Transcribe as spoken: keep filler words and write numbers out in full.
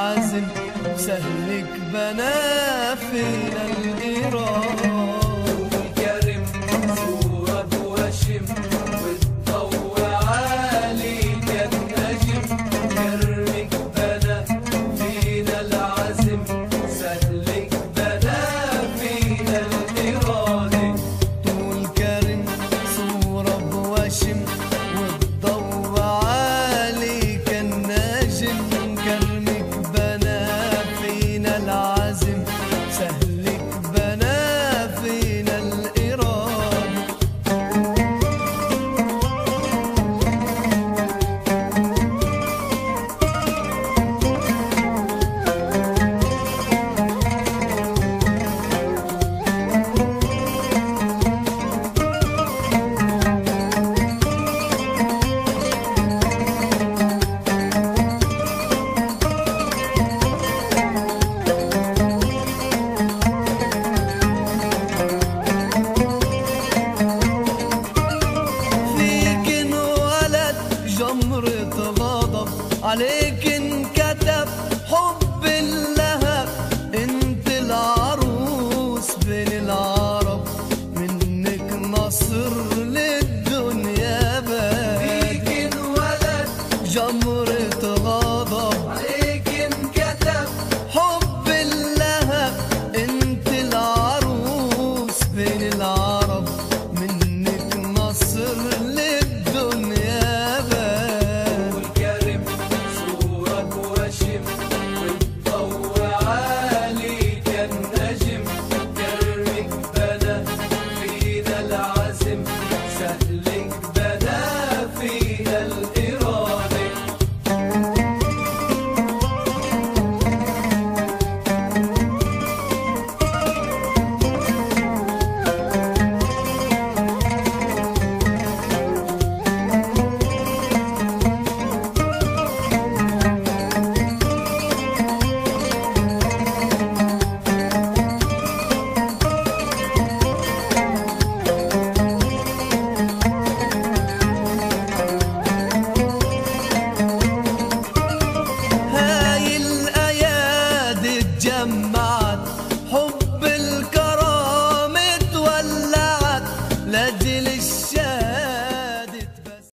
عازم سهلك بنافل الإيران الكريم صورة وشم.